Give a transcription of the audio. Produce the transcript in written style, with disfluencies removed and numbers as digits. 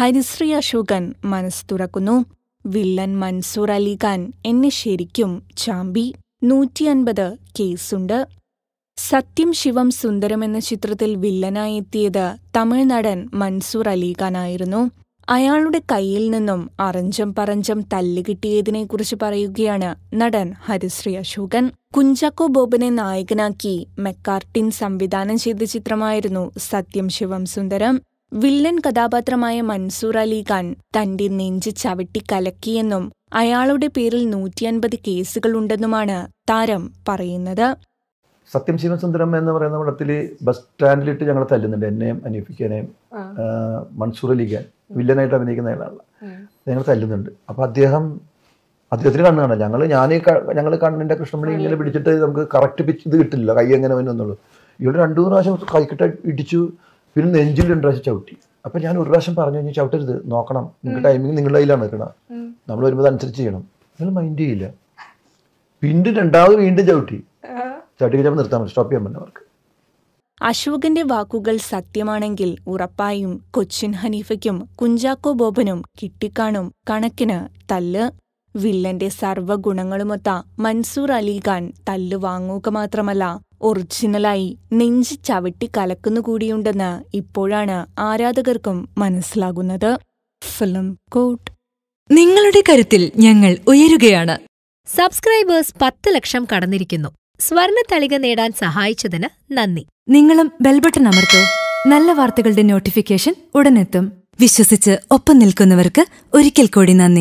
ഹരിശ്രീ അശോകൻ മനസ്സ് തുറക്കുന്നു. വില്ലൻ മൻസൂർ അലി ഖാൻ എന്നെ ശരിക്കും ചാമ്പി. 150 കേസുണ്ട്. സത്യം ശിവം സുന്ദരം എന്ന ചിത്രത്തിൽ വില്ലനായി എത്തിയത് തമിഴ് നടൻ മൻസൂർ അലി ഖാൻ ആയിരുന്നു. അയാളുടെ കയ്യിൽ നിന്നും അറഞ്ചം പറഞ്ചം തല്ലുകിട്ടിയതിനെക്കുറിച്ച് പറയുകയാണ് നടൻ ഹരിശ്രീ അശോകൻ. കുഞ്ചാക്കോ ബോബനെ നായകനാക്കി മെക്കാർട്ടിൻ സംവിധാനം ചെയ്ത ചിത്രമായിരുന്നു സത്യം ശിവം സുന്ദരം. വില്ലൻ കഥാപാത്രമായ മൻസൂർ അലി ഖാൻ തന്റെ നെഞ്ച് ചവിട്ടി കലക്കിയെന്നും അയാളുടെ പേരിൽ 150 കേസുകളുണ്ടെന്നുമാണ് താരം പറയുന്നത്. സത്യം ശിവൻ സുന്ദരം എന്ന് പറയുന്ന പടത്തിൽ ബസ് സ്റ്റാൻഡിലിട്ട് ഞങ്ങൾ തല്ലുന്നുണ്ട്. എന്നെയും അനീഫിക്കാനെയും മൻസൂർ അലി ഖാൻ വില്ലനായിട്ട് അഭിനയിക്കുന്ന അയാളാണ്. ഞങ്ങൾ തല്ലുന്നുണ്ട്. അപ്പോൾ അദ്ദേഹത്തിന് കണ്ണ് കാണാം. ഞങ്ങൾ കണ്ണിൻ്റെ കൃഷ്ണമണി ഇങ്ങനെ പിടിച്ചിട്ട് നമുക്ക് കറക്റ്റ് പിച്ച് ഇത് കിട്ടില്ല. കൈ എങ്ങനെ വന്നുള്ളൂ. ഇവിടെ 2-3 പ്രാവശ്യം കൈക്കിട്ട് ഇടിച്ചു. പിന്നെ നെഞ്ചിൽ 2 പ്രാവശ്യം ചവിട്ടി. അപ്പം ഞാൻ 1 പ്രാവശ്യം പറഞ്ഞു കഴിഞ്ഞാൽ ചവിട്ടരുത്, നോക്കണം, നിങ്ങൾക്ക് ടൈമിങ് നിങ്ങളുടെ കയ്യിലാണ് നിൽക്കണം, നമ്മൾ വരുമ്പോൾ അതനുസരിച്ച് ചെയ്യണം, നിങ്ങൾ മൈൻഡ് ചെയ്യില്ല. പിന്നെ 2ാമത് വീണ്ടും ചവിട്ടി കഴിഞ്ഞാൽ നിർത്താൻ പറ്റും, സ്റ്റോപ്പ് ചെയ്യാൻ പറ്റും അവർക്ക്. അശോകന്റെ വാക്കുകൾ സത്യമാണെങ്കിൽ ഉറപ്പായും കൊച്ചിൻ ഹനീഫയ്ക്കും കുഞ്ചാക്കോ ബോബനും കിട്ടിക്കാണും കണക്കിന് തല്ല്. വില്ലന്റെ സർവ്വഗുണങ്ങളുമൊത്ത മൻസൂർ അലി ഖാൻ തല്ല് വാങ്ങുക മാത്രമല്ല, ഒറിജിനലായി നെഞ്ച് ചവിട്ടി കലക്കുന്നുകൂടിയുണ്ടെന്ന് ഇപ്പോഴാണ് ആരാധകർക്കും മനസ്സിലാകുന്നത്. ഫിലിം കോട്ട്, നിങ്ങളുടെ കരുത്തിൽ ഞങ്ങൾ ഉയരുകയാണ്. സബ്സ്ക്രൈബേഴ്സ് 10 ലക്ഷം കടന്നിരിക്കുന്നു. സ്വർണ്ണ തളിക നേടാൻ സഹായിച്ചതിന് നന്ദി. നിങ്ങളും ബെൽബട്ടൺ അമർത്തോ. നല്ല വാർത്തകളുടെ നോട്ടിഫിക്കേഷൻ ഉടനെത്തും. വിശ്വസിച്ച് ഒപ്പം നിൽക്കുന്നവർക്ക് ഒരിക്കൽ കൂടി നന്ദി.